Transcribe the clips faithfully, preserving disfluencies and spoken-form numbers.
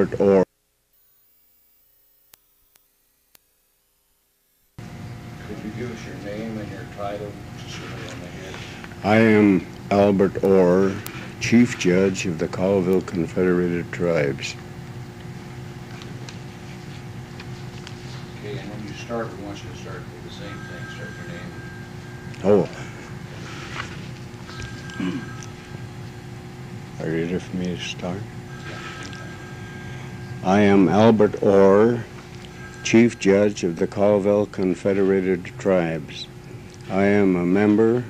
Albert Orr. Could you give us your name and your title? I am Albert Orr, Chief Judge of the Colville Confederated Tribes. Okay, and when you start, we want you to start with the same thing. Start your name. Oh. Are you ready for me to start? I am Albert Orr, Chief Judge of the Colville Confederated Tribes. I am a member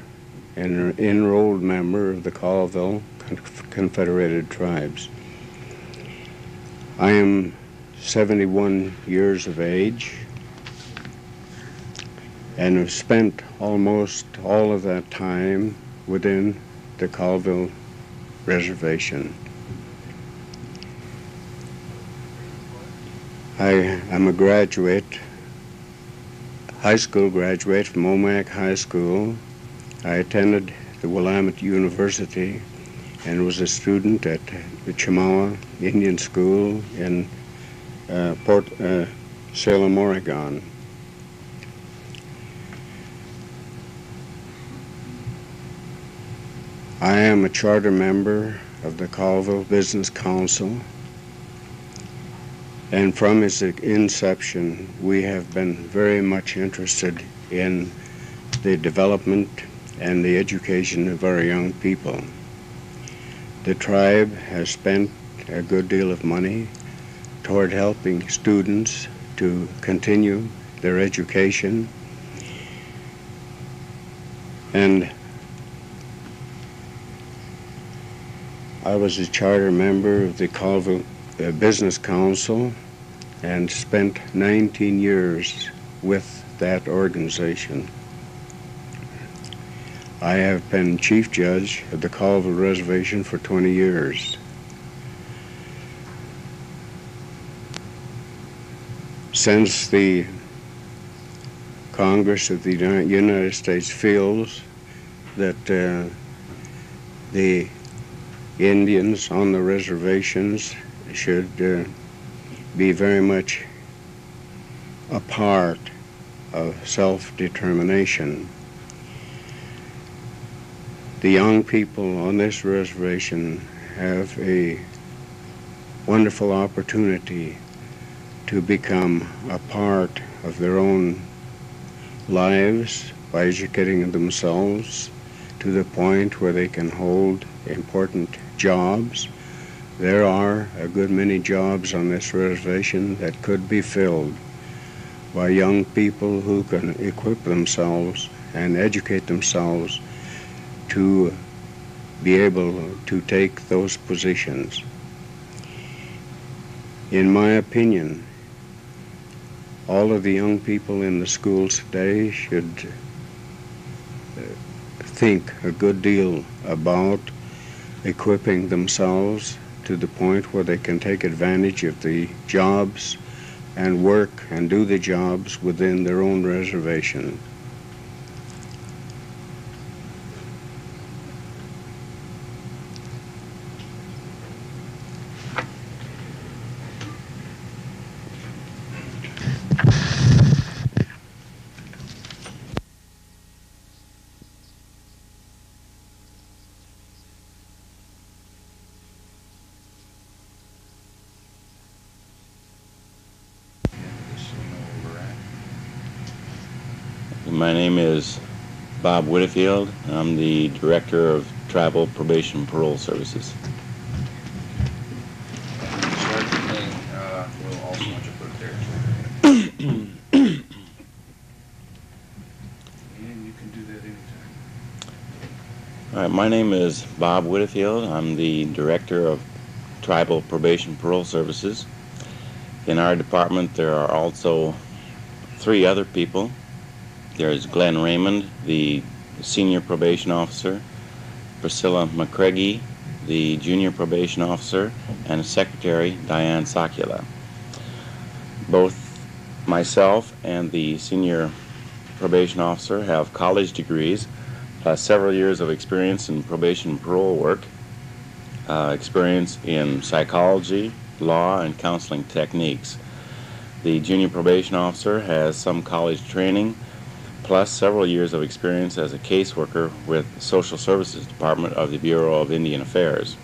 and an enrolled member of the Colville Confederated Tribes. I am seventy-one years of age and have spent almost all of that time within the Colville Reservation. I am a graduate, high school graduate from Omak High School. I attended the Willamette University and was a student at the Chemawa Indian School in uh, Port, uh, Salem, Oregon. I am a charter member of the Colville Business Council, and from its inception we have been very much interested in the development and the education of our young people. The tribe has spent a good deal of money toward helping students to continue their education, and I was a charter member of the Colville Business Council and spent nineteen years with that organization. I have been Chief Judge at the Colville Reservation for twenty years. Since the Congress of the United States feels that uh, the Indians on the reservations should uh, be very much a part of self-determination, the young people on this reservation have a wonderful opportunity to become a part of their own lives by educating themselves to the point where they can hold important jobs. There are a good many jobs on this reservation that could be filled by young people who can equip themselves and educate themselves to be able to take those positions. In my opinion, all of the young people in the schools today should think a good deal about equipping themselves to the point where they can take advantage of the jobs and work and do the jobs within their own reservation. My name is Bob Whitefield. I'm the Director of Tribal Probation and Parole Services. And you can do that anytime. All right, my name is Bob Whitefield. I'm the Director of Tribal Probation and Parole Services. In our department, there are also three other people. There's Glenn Raymond, the senior probation officer, Priscilla McCreggie, the junior probation officer, and Secretary Diane Sakula. Both myself and the senior probation officer have college degrees, uh, several years of experience in probation and parole work, uh, experience in psychology, law, and counseling techniques. The junior probation officer has some college training, plus several years of experience as a caseworker with Social Services Department of the Bureau of Indian Affairs.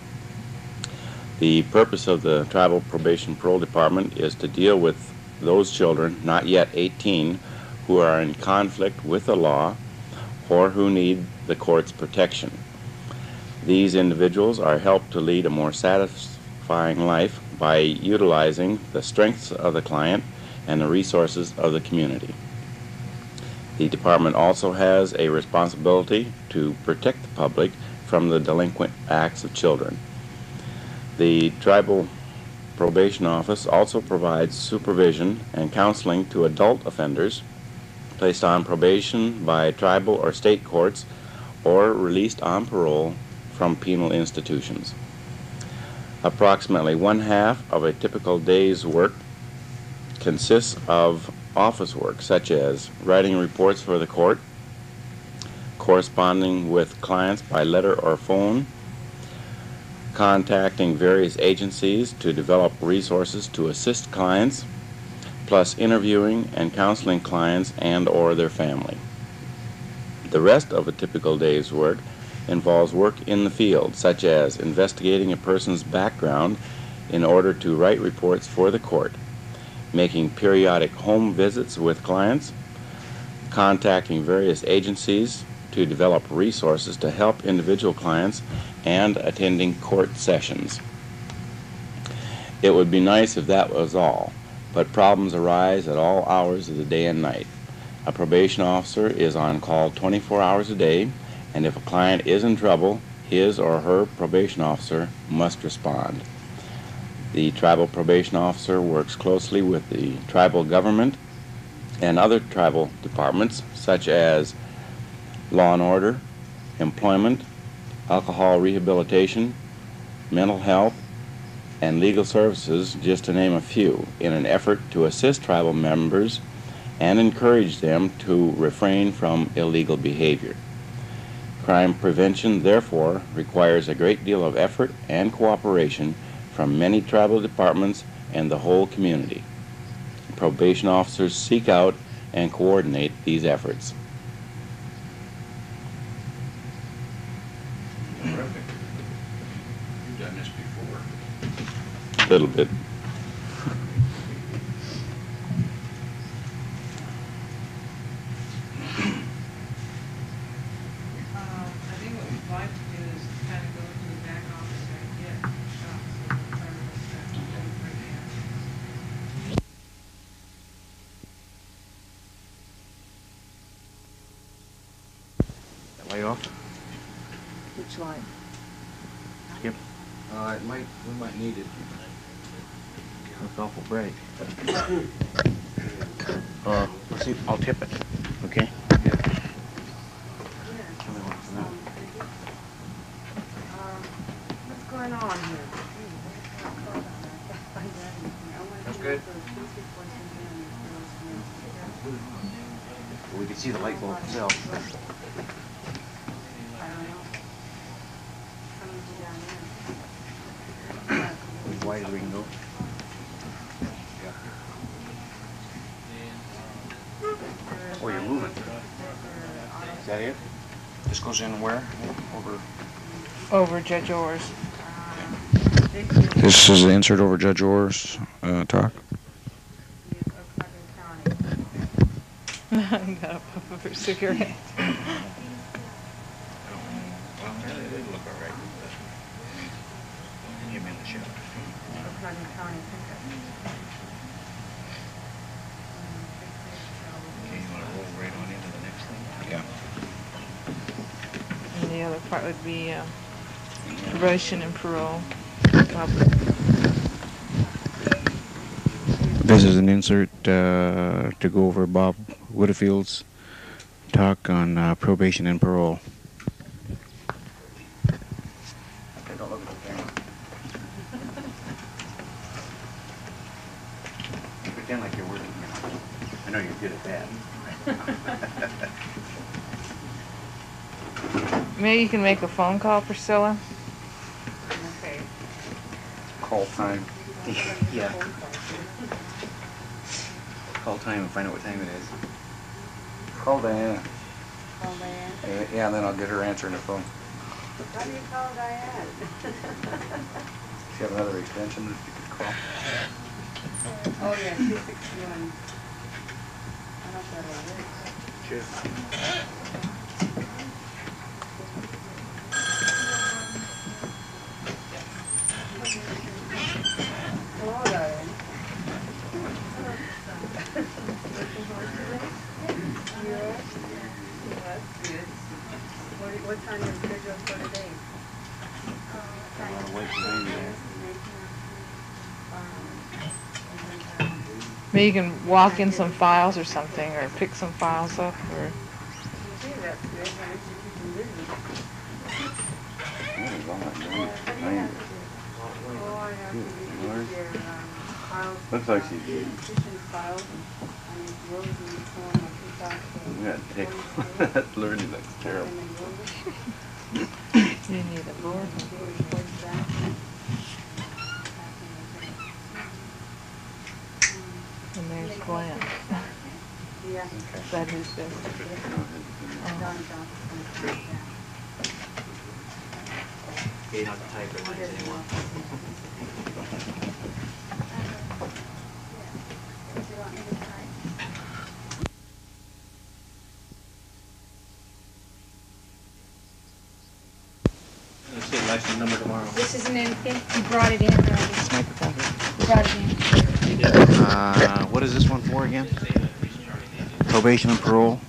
The purpose of the Tribal Probation Parole Department is to deal with those children not yet eighteen who are in conflict with the law or who need the court's protection. These individuals are helped to lead a more satisfying life by utilizing the strengths of the client and the resources of the community. The department also has a responsibility to protect the public from the delinquent acts of children. The Tribal Probation Office also provides supervision and counseling to adult offenders placed on probation by tribal or state courts or released on parole from penal institutions. Approximately one half of a typical day's work consists of office work, such as writing reports for the court, corresponding with clients by letter or phone, contacting various agencies to develop resources to assist clients, plus interviewing and counseling clients and or their family. The rest of a typical day's work involves work in the field, such as investigating a person's background in order to write reports for the court, making periodic home visits with clients, contacting various agencies to develop resources to help individual clients, and attending court sessions. It would be nice if that was all, but problems arise at all hours of the day and night. A probation officer is on call twenty-four hours a day, and if a client is in trouble, his or her probation officer must respond. The tribal probation officer works closely with the tribal government and other tribal departments, such as law and order, employment, alcohol rehabilitation, mental health, and legal services, just to name a few, in an effort to assist tribal members and encourage them to refrain from illegal behavior. Crime prevention, therefore, requires a great deal of effort and cooperation from many tribal departments and the whole community. Probation officers seek out and coordinate these efforts. Terrific. You've done this before. A little bit. In where? Over. Over Judge Orr's. This is answered over Judge Orr's uh, talk. I got a puff of her cigarette. Would be uh, probation and parole. Probably. This is an insert uh, to go over Bob Whitefield's talk on uh, probation and parole. Maybe you can make a phone call, Priscilla. Okay. Call time. Yeah. Call time and find out what time it is. Call Diana. Call Diana? Uh, yeah, and then I'll get her answer on the phone. Why do you call Diane? Does she have another extension that you could call? Oh, yeah, two six one. I don't know what that is. Sure. Hello, Diane. What's on your schedule for today? I want to wait for Megan. Maybe you can walk in some files or something, or pick some files up, or. Looks like she's good. Yeah, take that literally looks terrible. You need a board. And there's Glenn. Yeah. Okay. That is this. You don't have to type your lines anymore. Let's see election number tomorrow. This isn't anything. You brought it in already. Microphone. You brought it in. Uh, what is this one for again? Probation and parole.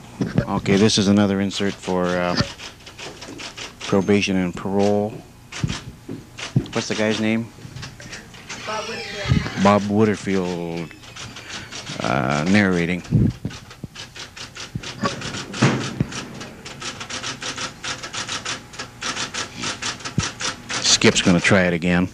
Okay, this is another insert for uh, probation and parole. What's the guy's name? Bob Whitefield. Bob Whitefield, uh, narrating. Skip's gonna try it again.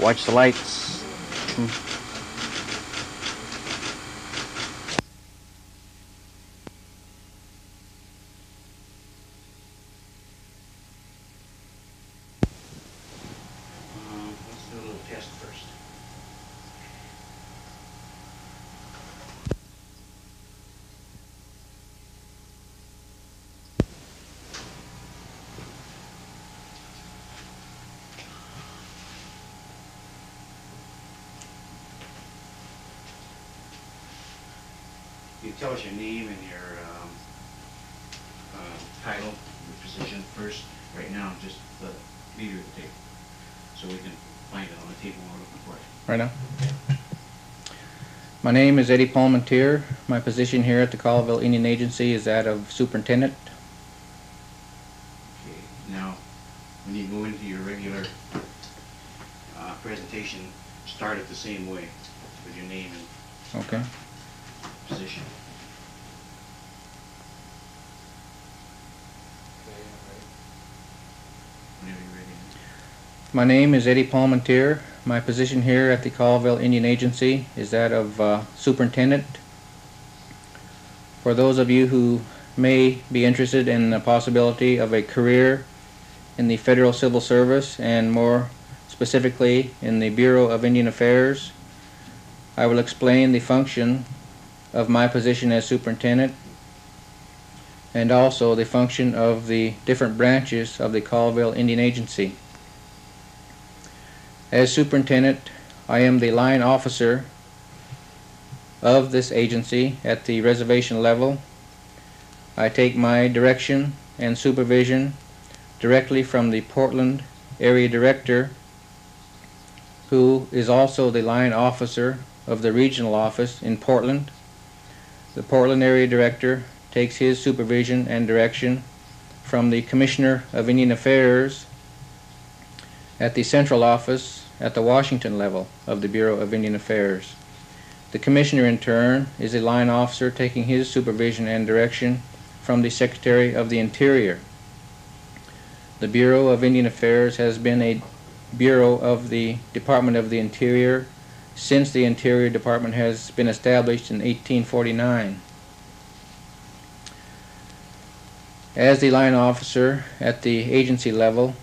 Watch the lights. Hmm. Tell us your name and your um, uh, title, your position first. Right now, just the leader of the table, so we can find it on the table we're looking for it. Right now? Okay. My name is Eddie Palmentier. My position here at the Colville Indian Agency is that of superintendent. Okay. Now, when you go into your regular uh, presentation, start it the same way with your name and okay. Position. My name is Eddie Palmentier. My position here at the Colville Indian Agency is that of uh, superintendent. For those of you who may be interested in the possibility of a career in the Federal Civil Service and more specifically in the Bureau of Indian Affairs, I will explain the function of my position as superintendent and also the function of the different branches of the Colville Indian Agency. As superintendent, I am the line officer of this agency at the reservation level. I take my direction and supervision directly from the Portland Area Director, who is also the line officer of the regional office in Portland. The Portland Area Director takes his supervision and direction from the Commissioner of Indian Affairs at the central office at the Washington level of the Bureau of Indian Affairs. The Commissioner in turn is a line officer taking his supervision and direction from the Secretary of the Interior. The Bureau of Indian Affairs has been a Bureau of the Department of the Interior since the Interior Department has been established in eighteen forty-nine. As the line officer at the agency level,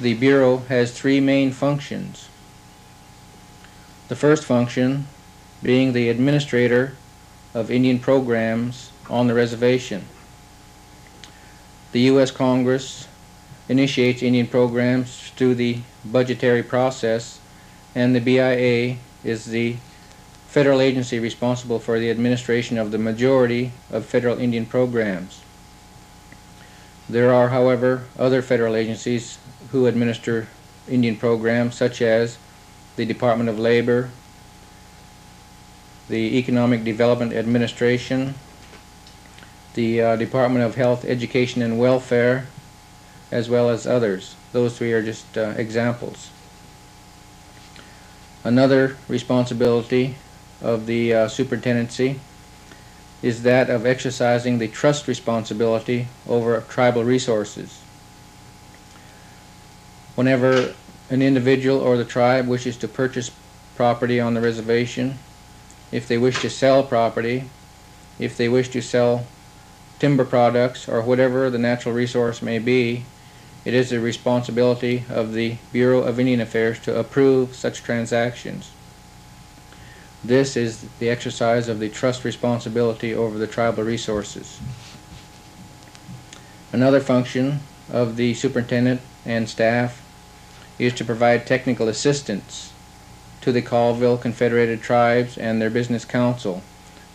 the Bureau has three main functions. The first function being the administrator of Indian programs on the reservation. The U S Congress initiates Indian programs through the budgetary process, and the B I A is the federal agency responsible for the administration of the majority of federal Indian programs. There are, however, other federal agencies who administer Indian programs, such as the Department of Labor, the Economic Development Administration, the uh, Department of Health, Education and Welfare, as well as others. Those three are just uh, examples. Another responsibility of the uh, superintendency is that of exercising the trust responsibility over tribal resources. Whenever an individual or the tribe wishes to purchase property on the reservation, if they wish to sell property, if they wish to sell timber products or whatever the natural resource may be, it is the responsibility of the Bureau of Indian Affairs to approve such transactions. This is the exercise of the trust responsibility over the tribal resources. Another function of the superintendent and staff is to provide technical assistance to the Colville Confederated Tribes and their Business Council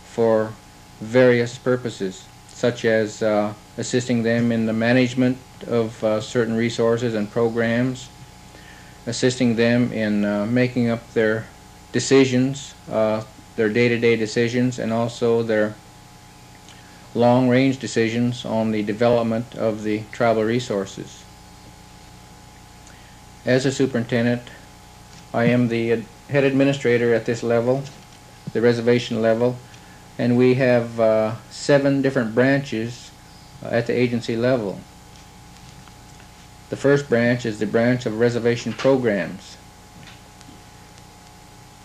for various purposes, such as uh, assisting them in the management of uh, certain resources and programs, assisting them in uh, making up their decisions, uh, their day-to-day decisions, and also their long-range decisions on the development of the tribal resources. As a superintendent, I am the head administrator at this level, the reservation level, and we have uh, seven different branches uh, at the agency level. The first branch is the branch of reservation programs.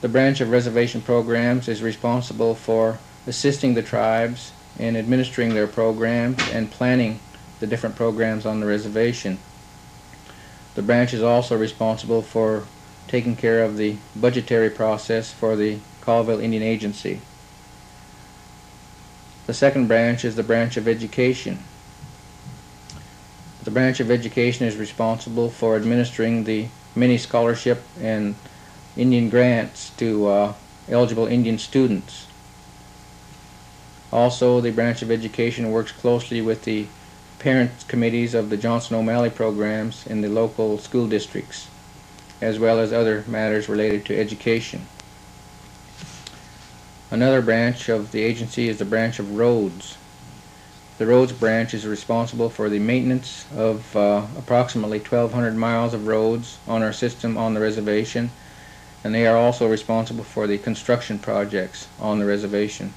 The branch of reservation programs is responsible for assisting the tribes in administering their programs and planning the different programs on the reservation. The branch is also responsible for taking care of the budgetary process for the Colville Indian Agency. The second branch is the branch of education. The branch of education is responsible for administering the many scholarship and Indian grants to uh, eligible Indian students. Also, the branch of education works closely with the parent committees of the Johnson O'Malley programs in the local school districts, as well as other matters related to education. Another branch of the agency is the branch of roads. The roads branch is responsible for the maintenance of uh, approximately twelve hundred miles of roads on our system on the reservation, and they are also responsible for the construction projects on the reservation.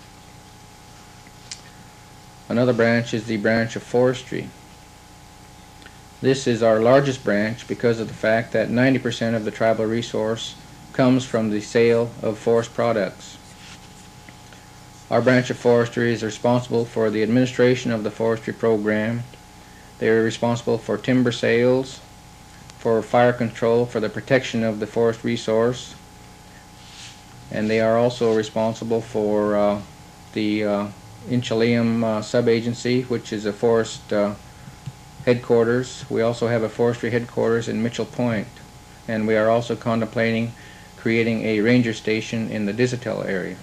Another branch is the branch of forestry. This is our largest branch because of the fact that ninety percent of the tribal resource comes from the sale of forest products. Our branch of forestry is responsible for the administration of the forestry program. They are responsible for timber sales, for fire control, for the protection of the forest resource, and they are also responsible for uh, the uh, Inchilium uh, subagency, which is a forest uh, headquarters. We also have a forestry headquarters in Mitchell Point, and we are also contemplating creating a ranger station in the Dizitel area.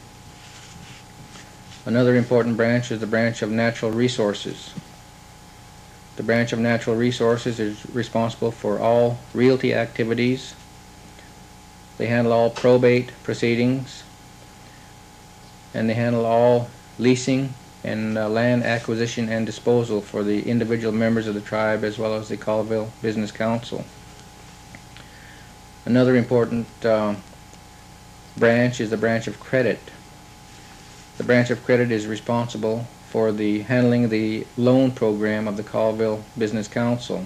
Another important branch is the branch of natural resources. The branch of natural resources is responsible for all realty activities. They handle all probate proceedings, and they handle all leasing and uh, land acquisition and disposal for the individual members of the tribe, as well as the Colville Business Council. Another important uh, branch is the branch of credit. The branch of credit is responsible for the handling of the loan program of the Colville Business Council.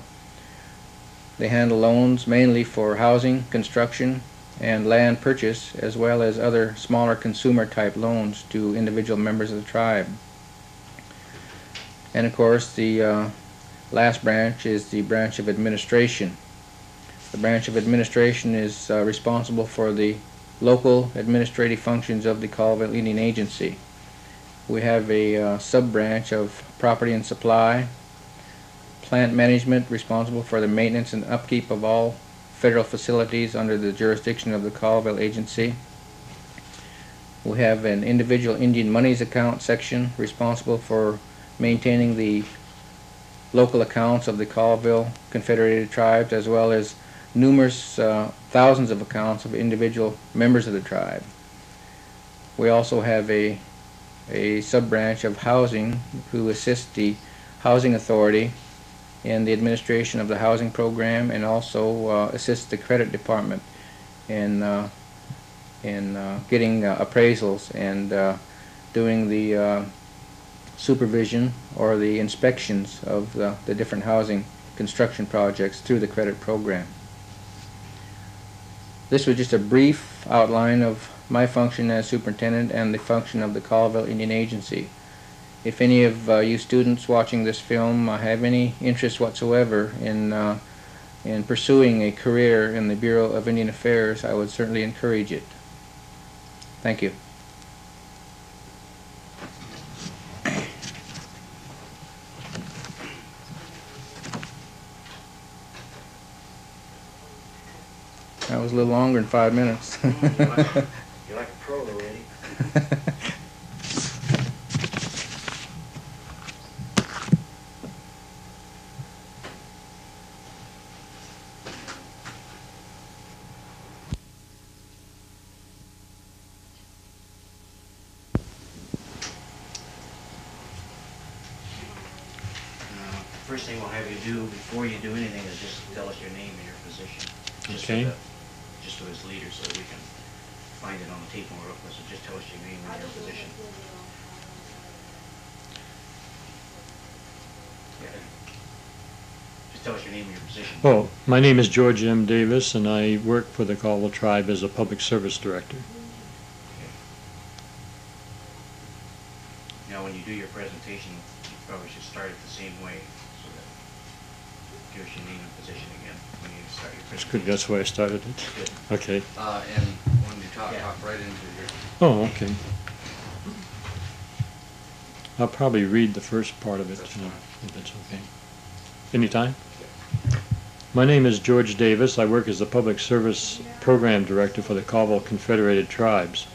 They handle loans mainly for housing, construction, and land purchase, as well as other smaller consumer type loans to individual members of the tribe. And of course the uh, last branch is the branch of administration. The branch of administration is uh, responsible for the local administrative functions of the Colville Indian Agency. We have a uh, sub-branch of property and supply, plant management, responsible for the maintenance and upkeep of all federal facilities under the jurisdiction of the Colville Agency. We have an individual Indian monies account section responsible for maintaining the local accounts of the Colville Confederated Tribes, as well as numerous uh, thousands of accounts of individual members of the tribe. We also have a, a sub-branch of housing who assists the housing authority in the administration of the housing program, and also uh, assist the credit department in uh, in uh, getting uh, appraisals and uh, doing the uh, supervision or the inspections of the, the different housing construction projects through the credit program. This was just a brief outline of my function as superintendent and the function of the Colville Indian Agency. If any of uh, you students watching this film uh, have any interest whatsoever in, uh, in pursuing a career in the Bureau of Indian Affairs, I would certainly encourage it. Thank you. That was a little longer than five minutes. You're like a pro already. First thing we'll have you do before you do anything is just tell us your name and your position. Just okay. To the, just to his leader so we can find it on the tape more often. So just tell us your name and your position. Yeah. Just tell us your name and your position. Oh, my name is George M. Davis, and I work for the Colville Tribe as a public service director. Okay. Now, when you do your presentation, you probably should start it the same way. Your name and position again when you start your presentation. That's good. That's why I started it. Good. Okay. Uh, and when you talk, yeah. talk right into your... Oh, okay. I'll probably read the first part of it, uh, if that's okay. Anytime? Yeah. My name is George Davis. I work as the Public Service Program Director for the Colville Confederated Tribes.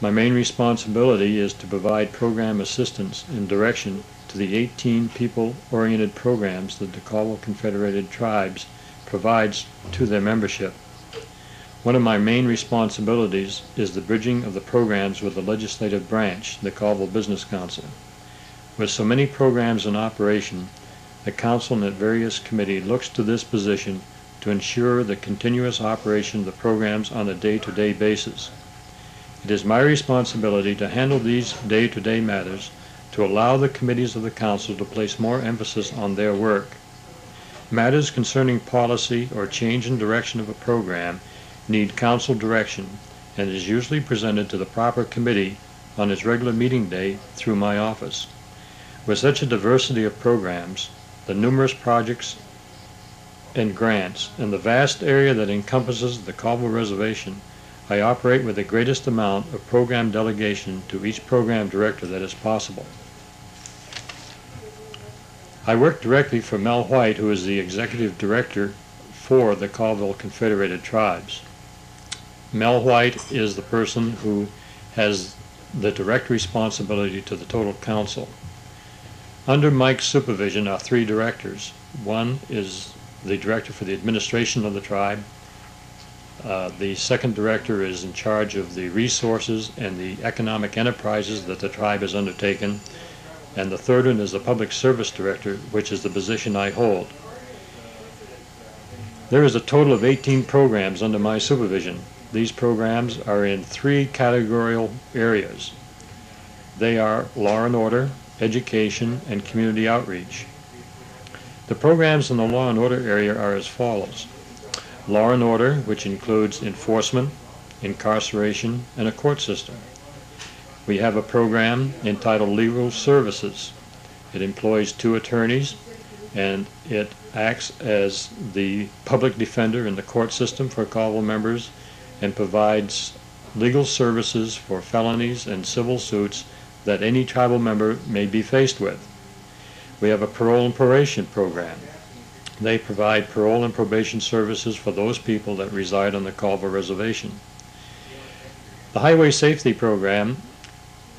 My main responsibility is to provide program assistance and direction to the eighteen people-oriented programs that the Colville Confederated Tribes provides to their membership. One of my main responsibilities is the bridging of the programs with the legislative branch, the Colville Business Council. With so many programs in operation, the council and the various committee looks to this position to ensure the continuous operation of the programs on a day-to-day basis. It is my responsibility to handle these day-to-day matters, to allow the committees of the Council to place more emphasis on their work. Matters concerning policy or change in direction of a program need Council direction and is usually presented to the proper committee on its regular meeting day through my office. With such a diversity of programs, the numerous projects and grants, and the vast area that encompasses the Colville Reservation, I operate with the greatest amount of program delegation to each program director that is possible. I work directly for Mel White, who is the executive director for the Colville Confederated Tribes. Mel White is the person who has the direct responsibility to the total council. Under Mike's supervision are three directors. One is the director for the administration of the tribe. Uh, the second director is in charge of the resources and the economic enterprises that the tribe has undertaken. And the third one is the public service director, which is the position I hold. There is a total of eighteen programs under my supervision. These programs are in three categorical areas. They are law and order, education, and community outreach. The programs in the law and order area are as follows. Law and order, which includes enforcement, incarceration, and a court system. We have a program entitled Legal Services. It employs two attorneys, and it acts as the public defender in the court system for Colville members and provides legal services for felonies and civil suits that any tribal member may be faced with. We have a parole and probation program. They provide parole and probation services for those people that reside on the Colville Reservation. The Highway Safety Program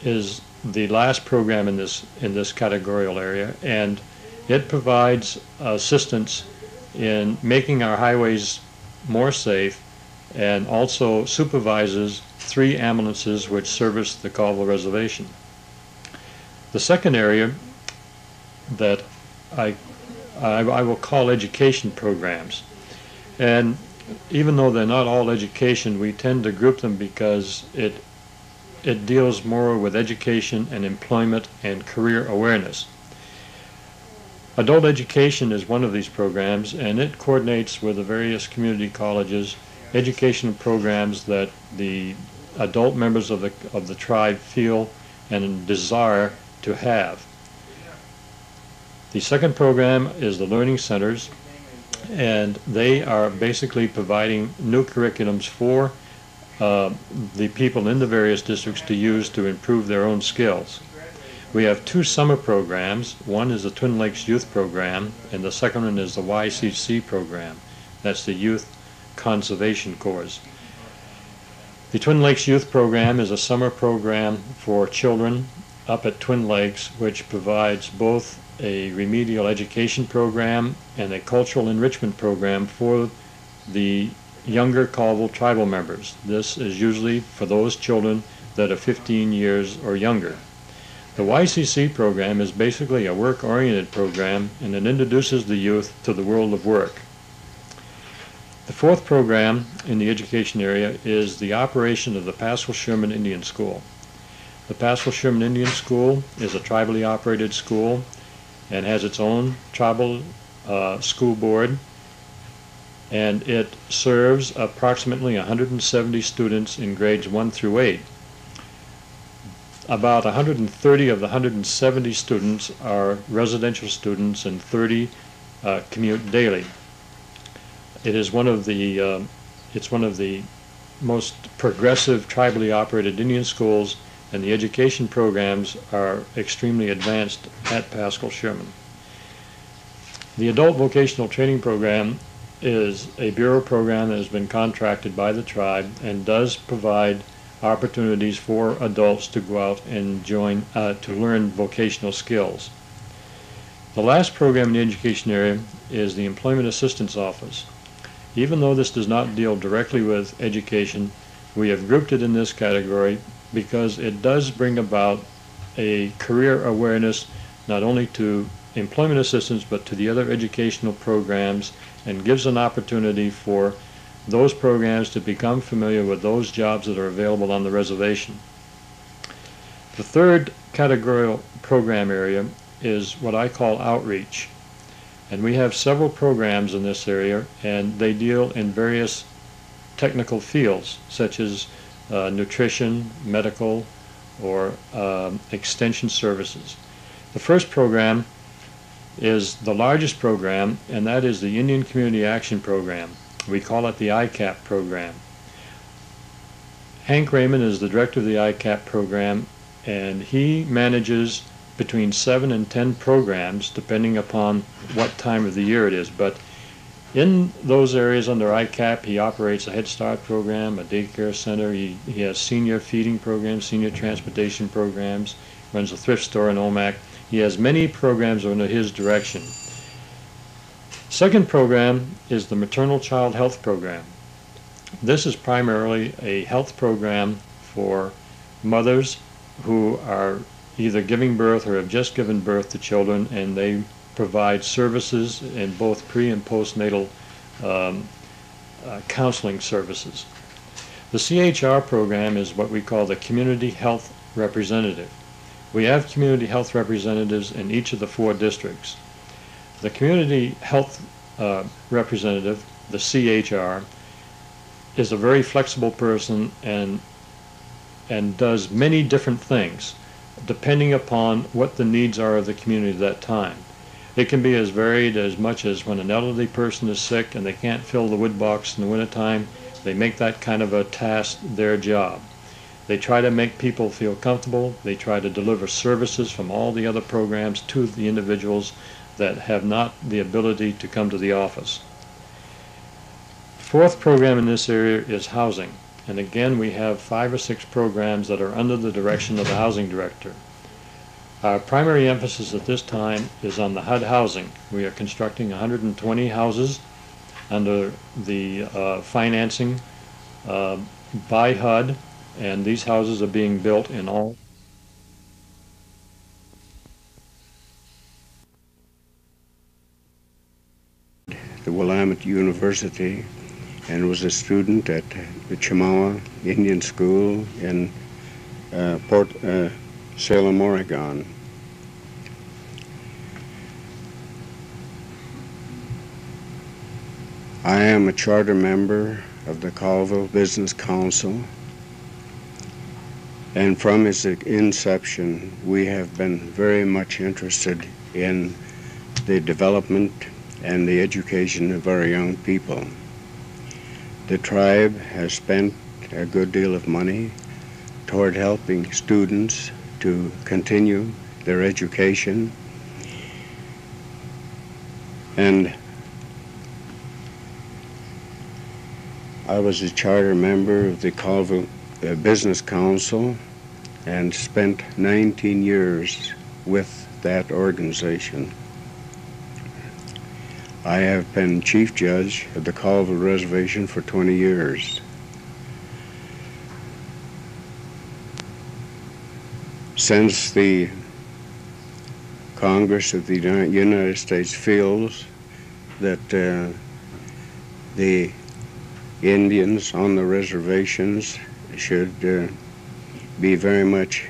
is the last program in this, in this categorical area, and it provides assistance in making our highways more safe and also supervises three ambulances which service the Colville Reservation. The second area that I, I, I will call education programs. And even though they're not all education, we tend to group them because it, it deals more with education and employment and career awareness. Adult education is one of these programs, and it coordinates with the various community colleges educational programs that the adult members of the, of the tribe feel and desire to have. The second program is the Learning Centers, and they are basically providing new curriculums for uh, the people in the various districts to use to improve their own skills. We have two summer programs. One is the Twin Lakes Youth Program, and the second one is the Y C C program. That's the Youth Conservation Corps. The Twin Lakes Youth Program is a summer program for children up at Twin Lakes, which provides both a remedial education program and a cultural enrichment program for the younger Colville tribal members. This is usually for those children that are fifteen years or younger. The Y C C program is basically a work-oriented program, and it introduces the youth to the world of work. The fourth program in the education area is the operation of the Paschal Sherman Indian School. The Paschal Sherman Indian School is a tribally operated school and has its own tribal uh, school board, and it serves approximately one hundred seventy students in grades one through eight. About one hundred thirty of the one hundred seventy students are residential students, and thirty uh, commute daily. It is one of the uh, it's one of the most progressive tribally operated Indian schools, and the education programs are extremely advanced at Paschal Sherman. The Adult Vocational Training Program is a bureau program that has been contracted by the tribe and does provide opportunities for adults to go out and join uh, to learn vocational skills. The last program in the education area is the Employment Assistance Office. Even though this does not deal directly with education, we have grouped it in this category because it does bring about a career awareness not only to employment assistance but to the other educational programs, and gives an opportunity for those programs to become familiar with those jobs that are available on the reservation. The third categorical program area is what I call outreach. And we have several programs in this area, and they deal in various technical fields such as uh, nutrition, medical, or um, extension services. The first program is the largest program, and that is the Indian Community Action Program. We call it the I C A P program. Hank Raymond is the director of the I CAP program, and he manages between seven and ten programs, depending upon what time of the year it is. But in those areas under I CAP, he operates a Head Start program, a daycare center. He, he has senior feeding programs, senior transportation programs, runs a thrift store in Omak. He has many programs under his direction. Second program is the Maternal Child Health Program. This is primarily a health program for mothers who are either giving birth or have just given birth to children, and they provide services in both pre- and postnatal um, uh, counseling services. The C H R program is what we call the Community Health Representative. We have community health representatives in each of the four districts. The Community Health uh, Representative, the C H R, is a very flexible person and, and does many different things depending upon what the needs are of the community at that time. It can be as varied as much as when an elderly person is sick and they can't fill the wood box in the wintertime, they make that kind of a task their job. They try to make people feel comfortable. They try to deliver services from all the other programs to the individuals that have not the ability to come to the office. Fourth program in this area is housing. And again, we have five or six programs that are under the direction of the housing director. Our primary emphasis at this time is on the H U D housing. We are constructing one hundred twenty houses under the uh, financing uh, by H U D, and these houses are being built in all. The Willamette University, and was a student at the Chemawa Indian School in uh, Port uh, Salem, Oregon. I am a charter member of the Colville Business Council, and from its inception we have been very much interested in the development and the education of our young people. The tribe has spent a good deal of money toward helping students to continue their education, and I was a charter member of the Colville Business Council and spent nineteen years with that organization. I have been chief judge at the Colville Reservation for twenty years. Since the Congress of the United States feels that uh, the Indians on the reservations should uh, be very much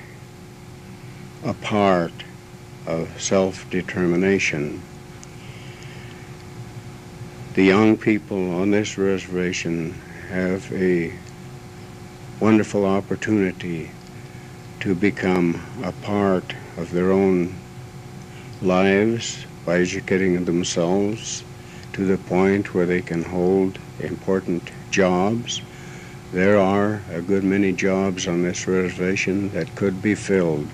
a part of self-determination, the young people on this reservation have a wonderful opportunity to become a part of their own lives by educating themselves to the point where they can hold important jobs. There are a good many jobs on this reservation that could be filled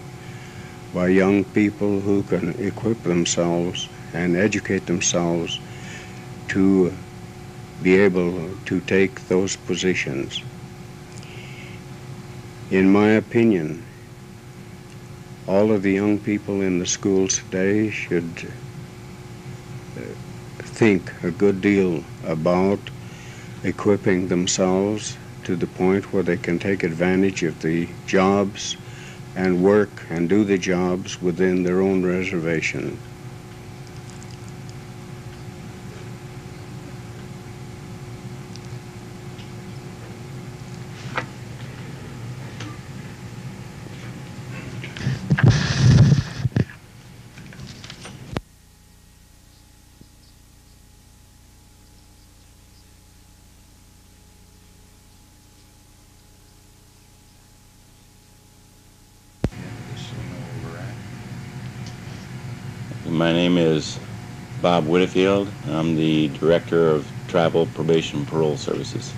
by young people who can equip themselves and educate themselves to be able to take those positions. In my opinion, all of the young people in the schools today should think a good deal about equipping themselves to the point where they can take advantage of the jobs and work and do the jobs within their own reservation. My name is Bob Whitefield. I'm the Director of Tribal Probation and Parole Services.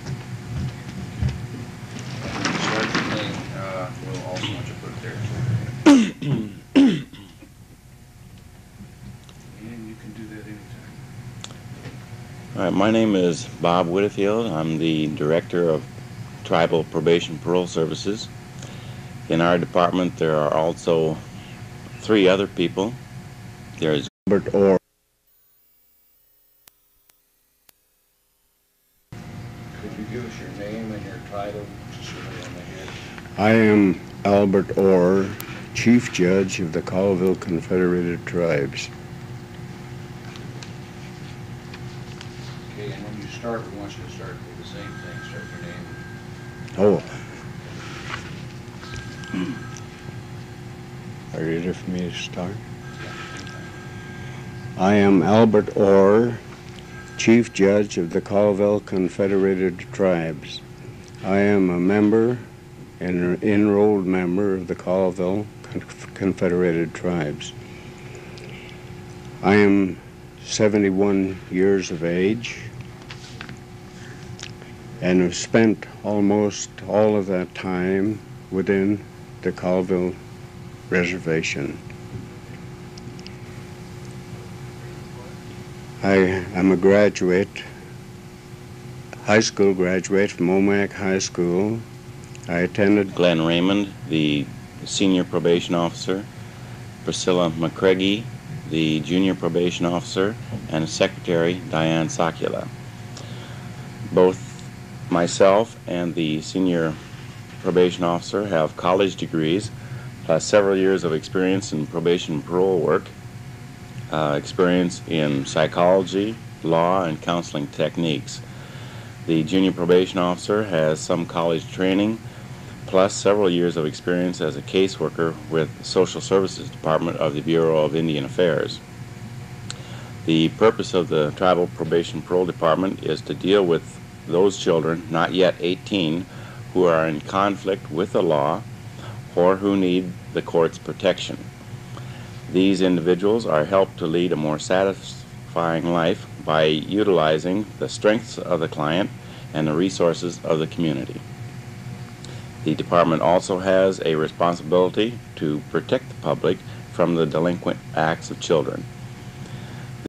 My name is Bob Whitefield. I'm the Director of Tribal Probation Parole Services. In our department, there are also three other people. There's Albert Orr, I am Albert Orr, Chief Judge of the Colville Confederated Tribes. Okay, and when you start, we want you to start with the same thing. Start your name. Oh. Are you ready for me to start? I am Albert Orr, Chief Judge of the Colville Confederated Tribes. I am a member an enrolled member of the Colville Confederated Tribes. I am seventy-one years of age and have spent almost all of that time within the Colville Reservation. I am a graduate, high school graduate from Omak High School. I attended Glenn Raymond, the senior probation officer, Priscilla McCreggie, the junior probation officer, and Secretary Diane Sakula. Both myself and the senior probation officer have college degrees, plus several years of experience in probation and parole work, uh, experience in psychology, law, and counseling techniques. The junior probation officer has some college training, plus several years of experience as a caseworker with the Social Services Department of the Bureau of Indian Affairs. The purpose of the Tribal Probation Parole Department is to deal with those children not yet eighteen who are in conflict with the law or who need the court's protection. These individuals are helped to lead a more satisfying life by utilizing the strengths of the client and the resources of the community. The department also has a responsibility to protect the public from the delinquent acts of children.